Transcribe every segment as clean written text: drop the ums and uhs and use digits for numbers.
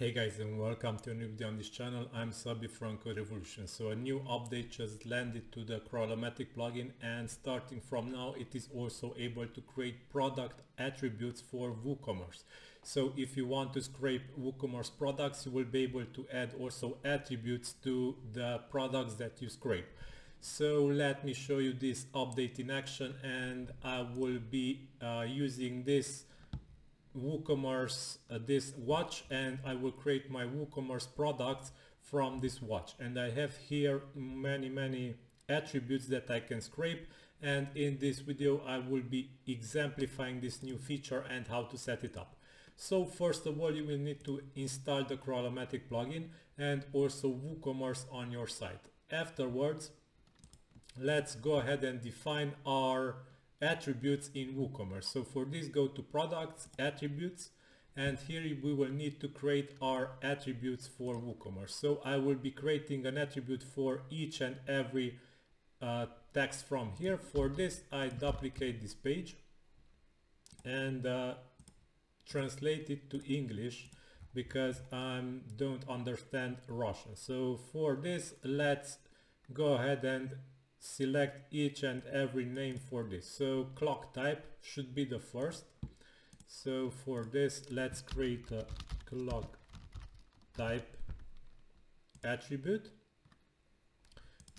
Hey guys, and welcome to a new video on this channel. I'm Sabi from CodeRevolution. So a new update just landed to the Crawlomatic plugin, and starting from now it is also able to create product attributes for WooCommerce. So if you want to scrape WooCommerce products, you will be able to add also attributes to the products that you scrape. So let me show you this update in action, and I will be using this WooCommerce this watch, and I will create my WooCommerce products from this watch. And I have here many attributes that I can scrape, and in this video I will be exemplifying this new feature and how to set it up. So first of all, you will need to install the Crawlomatic plugin and also WooCommerce on your site. Afterwards, let's go ahead and define our attributes in WooCommerce. So for this, go to products, attributes, and here we will need to create our attributes for WooCommerce. So I will be creating an attribute for each and every text from here. For this, I duplicate this page and translate it to English because I don't understand Russian. So for this, let's go ahead and select each and every name for this. So clock type should be the first. So for this, let's create a clock type attribute.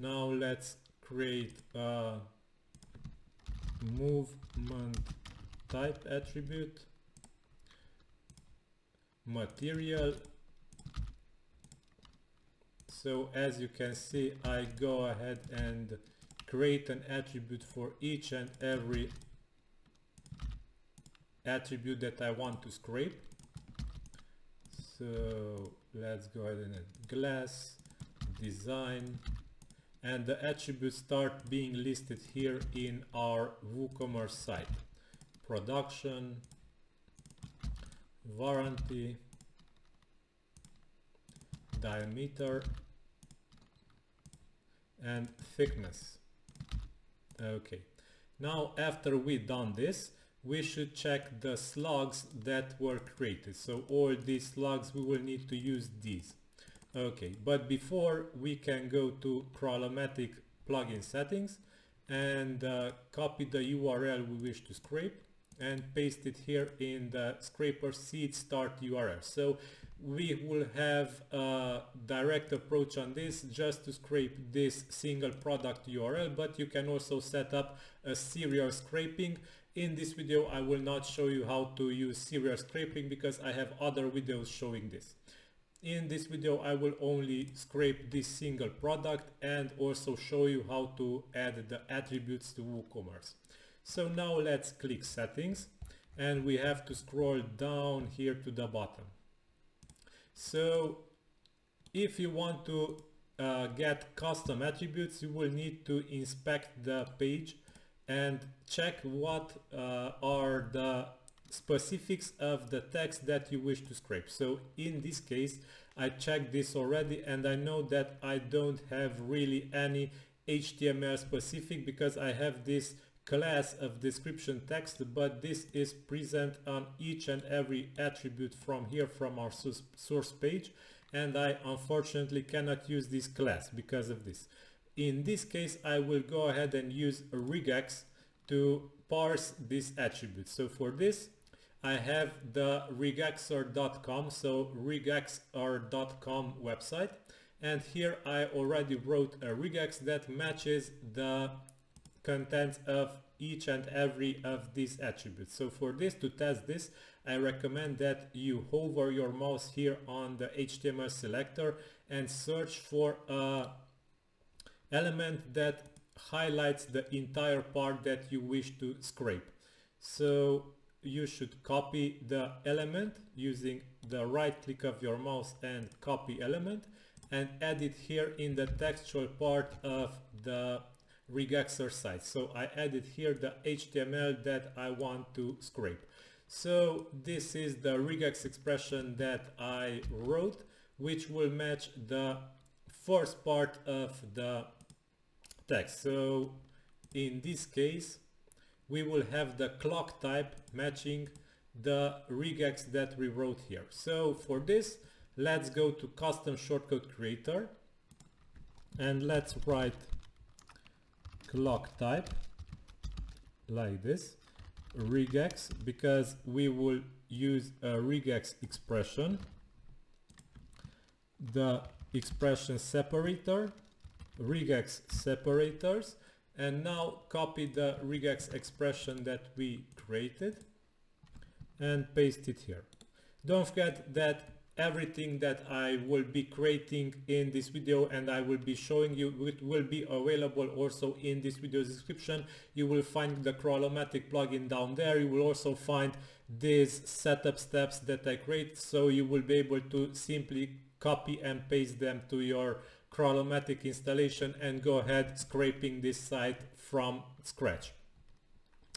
Now let's create a movement type attribute, material. So as you can see, I go ahead and create an attribute for each and every attribute that I want to scrape. So let's go ahead and add glass, design, and the attributes start being listed here in our WooCommerce site. Production, warranty, diameter, and thickness. Okay, now after we done this, we should check the slugs that were created. So all these slugs, we will need to use these. Okay, but before, we can go to Crawlomatic plugin settings and copy the URL we wish to scrape and paste it here in the scraper seed start URL. So we will have a direct approach on this just to scrape this single product URL, but you can also set up a serial scraping. In this video, I will not show you how to use serial scraping because I have other videos showing this. In this video, I will only scrape this single product and also show you how to add the attributes to WooCommerce. So now let's click settings, and we have to scroll down here to the bottom. So if you want to get custom attributes, you will need to inspect the page and check what are the specifics of the text that you wish to scrape. So in this case, I checked this already, and I know that I don't have really any HTML specific because I have this class of description text, but this is present on each and every attribute from here, from our source page, and I unfortunately cannot use this class because of this. In this case, I will go ahead and use regex to parse this attribute. So for this, I have the regexr.com, so regexr.com website, and here I already wrote a regex that matches the contents of each and every of these attributes. So for this, to test this, I recommend that you hover your mouse here on the HTML selector and search for an element that highlights the entire part that you wish to scrape. So you should copy the element using the right click of your mouse and copy element, and add it here in the textual part of the regexr site. So I added here the HTML that I want to scrape. So this is the regex expression that I wrote, which will match the first part of the text. So in this case, we will have the clock type matching the regex that we wrote here. So for this, let's go to custom shortcode creator and let's write clock type like this, regex, because we will use a regex expression, the expression separator, regex separators, and now copy the regex expression that we created and paste it here. Don't forget that everything that I will be creating in this video and I will be showing you, it will be available also in this video description. You will find the Crawlomatic plugin down there. You will also find these setup steps that I create, so you will be able to simply copy and paste them to your Crawlomatic installation and go ahead scraping this site from scratch.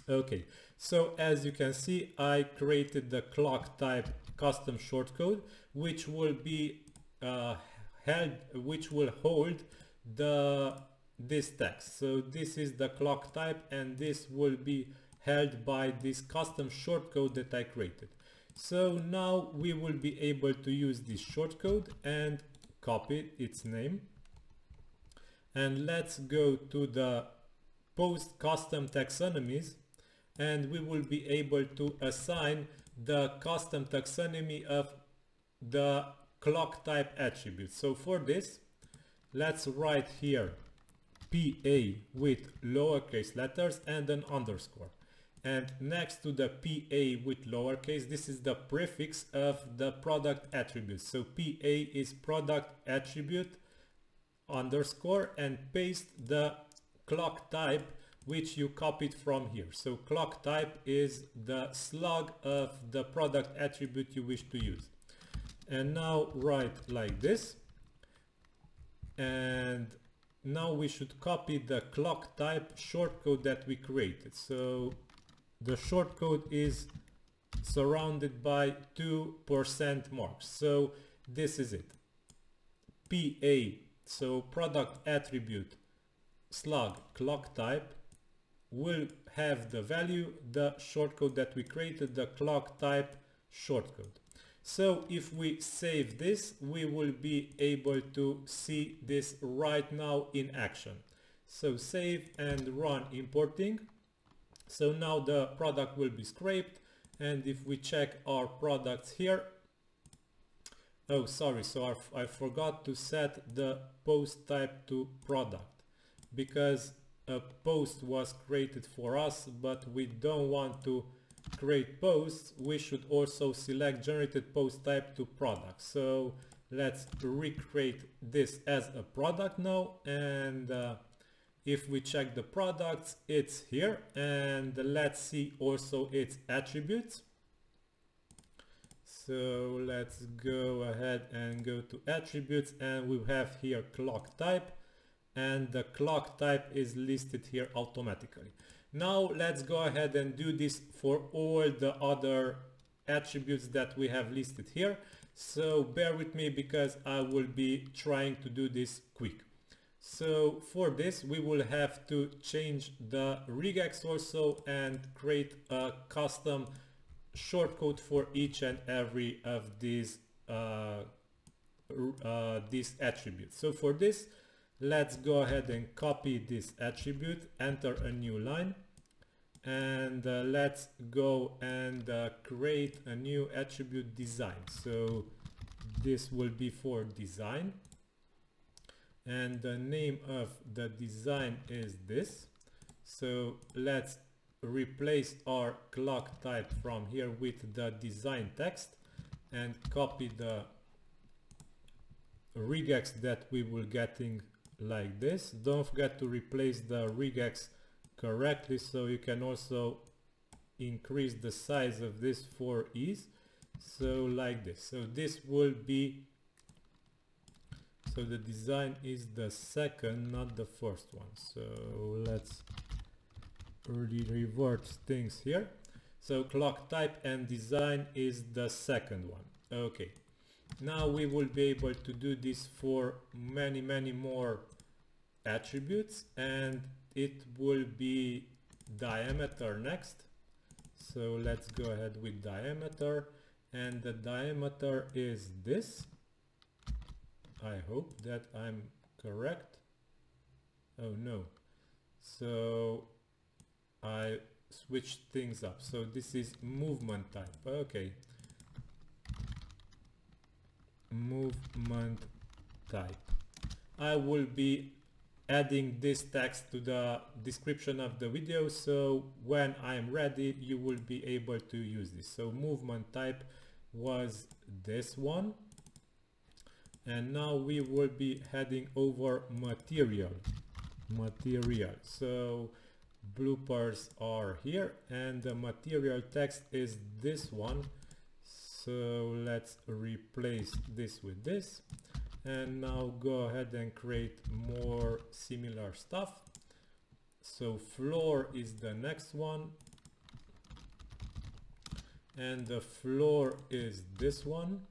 Okay, so as you can see, I created the clock type custom shortcode, which will be which will hold this text. So this is the clock type, and this will be held by this custom shortcode that I created. So now we will be able to use this shortcode and copy its name, and let's go to the post custom taxonomies, and we will be able to assign the custom taxonomy of the clock type attribute. So for this, let's write here PA with lowercase letters and an underscore, and next to the PA with lowercase, this is the prefix of the product attribute. So PA is product attribute underscore, and paste the clock type which you copied from here. So clock type is the slug of the product attribute you wish to use. And now write like this, and now we should copy the clock type shortcode that we created. So the shortcode is surrounded by 2% marks. So this is it, PA, so product attribute slug clock type will have the value, the shortcode that we created, the clock type shortcode. So if we save this, we will be able to see this right now in action. So save and run importing. So now the product will be scraped, and if we check our products here, oh sorry, so I forgot to set the post type to product, because a post was created for us, but we don't want to create posts. We should also select generated post type to product. So let's recreate this as a product now, and if we check the products, it's here, and let's see also its attributes. So let's go ahead and go to attributes, and we have here clock type, and the clock type is listed here automatically. Now let's go ahead and do this for all the other attributes that we have listed here. So bear with me because I will be trying to do this quick. So for this, we will have to change the regex also and create a custom shortcode for each and every of these attributes. So for this, let's go ahead and copy this attribute, enter a new line, and let's go and create a new attribute design. So this will be for design, and the name of the design is this. So let's replace our clock type from here with the design text and copy the regex that we will getting like this. Don't forget to replace the regex correctly, so you can also increase the size of this for ease. So like this. So this will be, so the design is the second, not the first one. So let's revert things here. So clock type and design is the second one. Okay, now we will be able to do this for many more attributes, and it will be diameter next. So let's go ahead with diameter, and the diameter is this, I hope that I'm correct. Oh no, so I switched things up. So this is movement type. Okay, movement type. I will be adding this text to the description of the video, so when I'm ready you will be able to use this. So movement type was this one, and now we will be heading over material. So bloopers are here and the material text is this one. So let's replace this with this, and now go ahead and create more similar stuff. So floor is the next one, and the floor is this one.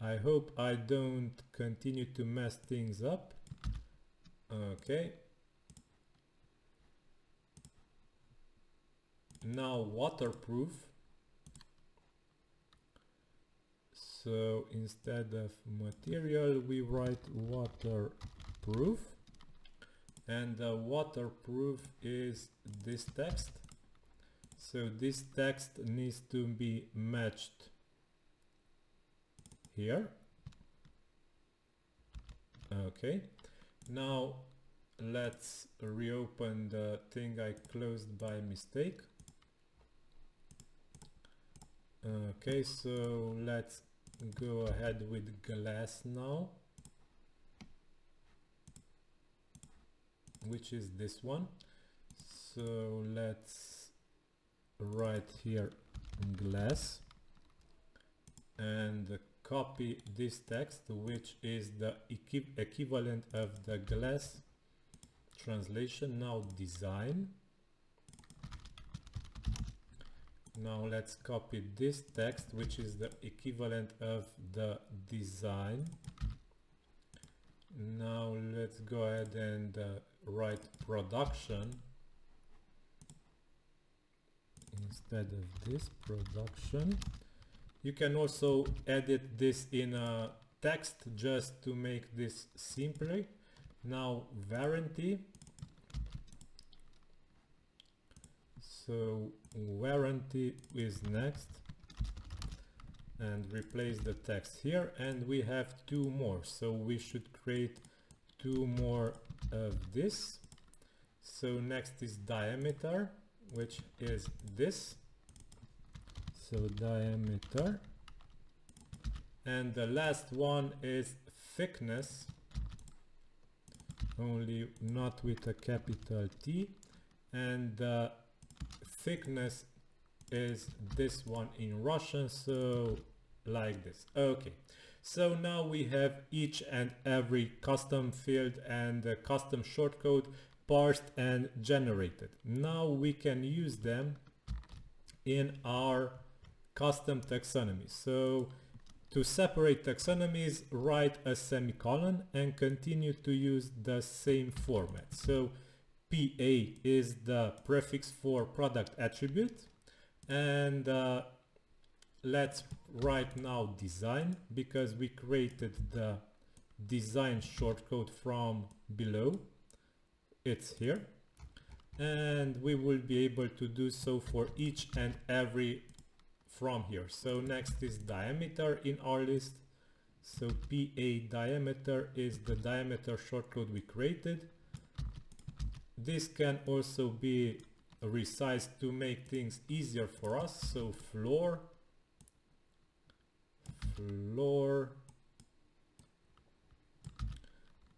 I hope I don't continue to mess things up. Okay, now waterproof. So instead of material we write waterproof, and the waterproof is this text. So this text needs to be matched here. Okay, now let's reopen the thing I closed by mistake. Okay, so let's go ahead with glass now, which is this one. So let's write here glass and copy this text, which is the equivalent of the glass translation. Now design. Now let's copy this text, which is the equivalent of the design. Now let's go ahead and write production instead of this, production. You can also edit this in a text just to make this simpler. Now warranty. So warranty is next, and replace the text here, and we have two more, so we should create two more of this. So next is diameter, which is this. So diameter, and the last one is thickness, only not with a capital T, and the thickness is this one in Russian, so like this. Okay, so now we have each and every custom field and custom shortcode parsed and generated. Now we can use them in our custom taxonomy. So to separate taxonomies, write a semicolon and continue to use the same format. So PA is the prefix for product attribute, and let's write now design, because we created the design shortcode from below. It's here, and we will be able to do so for each and every from here. So next is diameter in our list. So PA diameter is the diameter shortcode we created. This can also be resized to make things easier for us. So floor,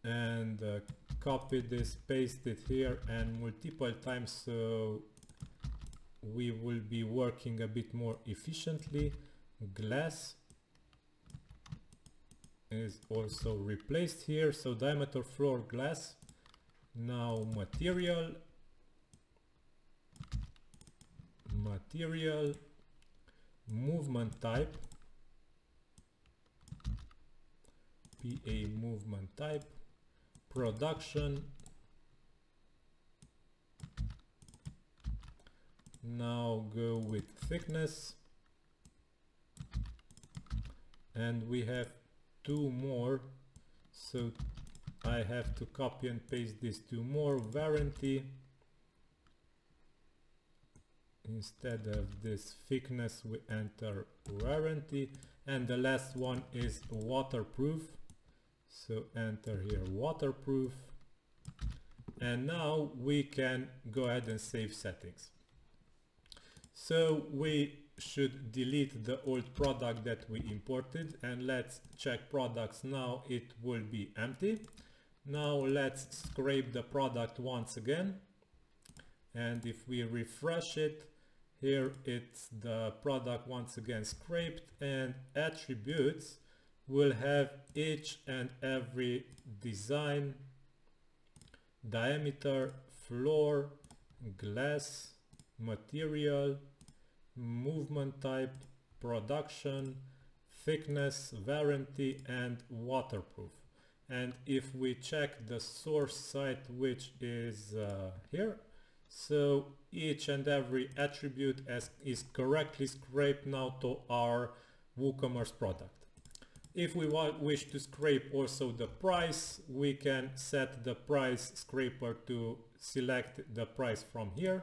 and copy this, paste it here, and multiple times, so we will be working a bit more efficiently. Glass is also replaced here. So diameter, floor, glass. Now material, movement type, PA movement type, production. Now go with thickness, and we have two more, so I have to copy and paste these two more. Warranty instead of this thickness we enter warranty, and the last one is waterproof, so enter here waterproof. And now we can go ahead and save settings. So we should delete the old product that we imported, and let's check products. Now it will be empty. Now let's scrape the product once again, and if we refresh it, here it's the product once again scraped, and attributes will have each and every design, diameter, floor, glass, material, movement type, production, thickness, warranty, and waterproof. And if we check the source site, which is here, so each and every attribute is correctly scraped now to our WooCommerce product. If we wish to scrape also the price, we can set the price scraper to select the price from here,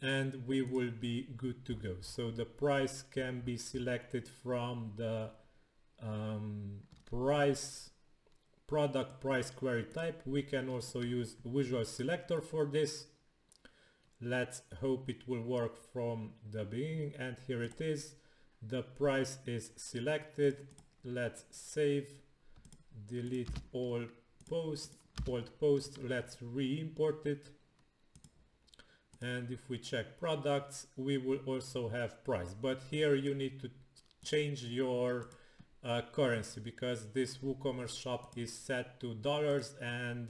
and we will be good to go. So the price can be selected from the product price query type. We can also use visual selector for this. Let's hope it will work from the beginning, and here it is. The price is selected. Let's save, delete all posts, old posts. Let's re-import it. And if we check products, we will also have price, but here you need to change your currency, because this WooCommerce shop is set to dollars, and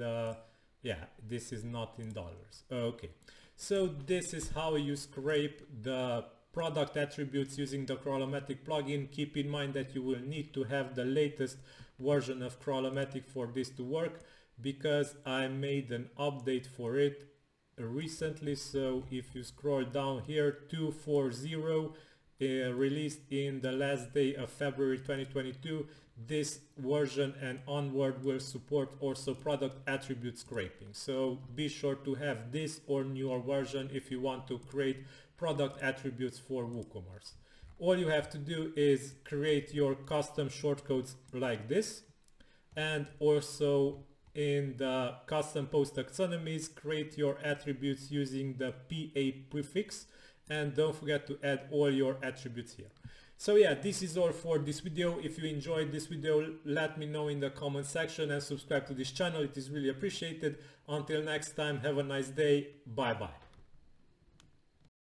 yeah, this is not in dollars. Okay, so this is how you scrape the product attributes using the Crawlomatic plugin. Keep in mind that you will need to have the latest version of Crawlomatic for this to work, because I made an update for it recently. So if you scroll down here, 2.4.0 released in the last day of February 2022, this version and onward will support also product attribute scraping. So be sure to have this or newer version if you want to create product attributes for WooCommerce. All you have to do is create your custom shortcodes like this, and also in the custom post taxonomies, create your attributes using the PA prefix, and don't forget to add all your attributes here. So yeah, this is all for this video. If you enjoyed this video, let me know in the comment section, and subscribe to this channel. It is really appreciated. Until next time, have a nice day. Bye bye.